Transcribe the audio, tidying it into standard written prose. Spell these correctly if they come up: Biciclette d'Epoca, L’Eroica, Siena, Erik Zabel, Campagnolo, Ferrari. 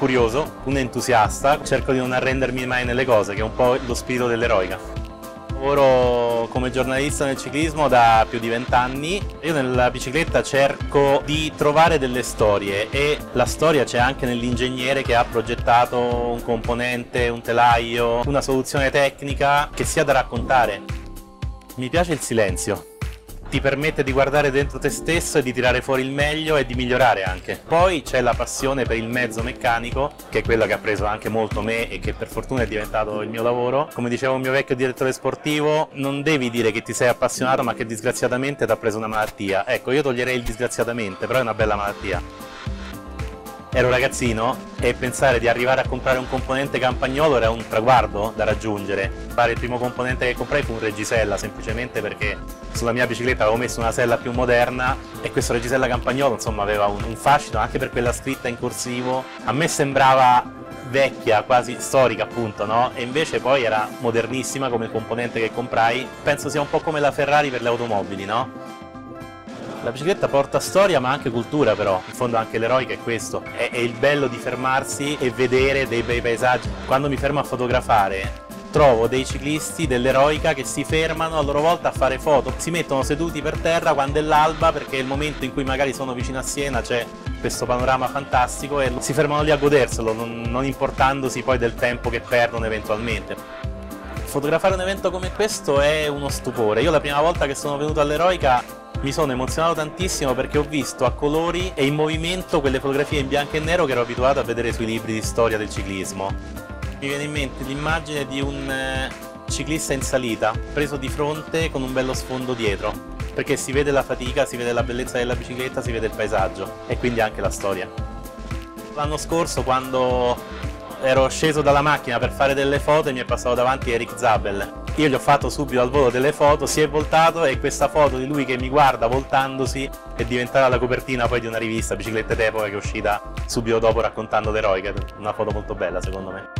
curioso, un entusiasta, cerco di non arrendermi mai nelle cose, che è un po' lo spirito dell'eroica. Lavoro come giornalista nel ciclismo da più di 20 anni. Io nella bicicletta cerco di trovare delle storie, e la storia c'è anche nell'ingegnere che ha progettato un componente, un telaio, una soluzione tecnica che sia da raccontare. Mi piace il silenzio. Ti permette di guardare dentro te stesso e di tirare fuori il meglio e di migliorare anche. Poi c'è la passione per il mezzo meccanico, che è quella che ha preso anche molto me e che per fortuna è diventato il mio lavoro. Come diceva un mio vecchio direttore sportivo, non devi dire che ti sei appassionato ma che disgraziatamente ti ha preso una malattia. Ecco, io toglierei il disgraziatamente, però è una bella malattia. Ero ragazzino e pensare di arrivare a comprare un componente Campagnolo era un traguardo da raggiungere. Il primo componente che comprai fu un reggisella, semplicemente perché sulla mia bicicletta avevo messo una sella più moderna, e questo reggisella Campagnolo insomma aveva un fascino anche per quella scritta in corsivo. A me sembrava vecchia, quasi storica appunto, no? E invece poi era modernissima come componente che comprai. Penso sia un po' come la Ferrari per le automobili, no? La bicicletta porta storia ma anche cultura, però, in fondo anche l'eroica è questo, è il bello di fermarsi e vedere dei bei paesaggi. Quando mi fermo a fotografare trovo dei ciclisti dell'eroica che si fermano a loro volta a fare foto, si mettono seduti per terra quando è l'alba, perché è il momento in cui magari sono vicino a Siena, c'è questo panorama fantastico e si fermano lì a goderselo, non importandosi poi del tempo che perdono eventualmente. Fotografare un evento come questo è uno stupore. Io la prima volta che sono venuto all'eroica mi sono emozionato tantissimo, perché ho visto a colori e in movimento quelle fotografie in bianco e nero che ero abituato a vedere sui libri di storia del ciclismo. Mi viene in mente l'immagine di un ciclista in salita, preso di fronte con un bello sfondo dietro, perché si vede la fatica, si vede la bellezza della bicicletta, si vede il paesaggio e quindi anche la storia. L'anno scorso, quando ero sceso dalla macchina per fare delle foto e mi è passato davanti Erik Zabel. Io gli ho fatto subito al volo delle foto, si è voltato e questa foto di lui che mi guarda voltandosi è diventata la copertina poi di una rivista, Biciclette d'Epoca, che è uscita subito dopo raccontando l'eroica. Una foto molto bella secondo me.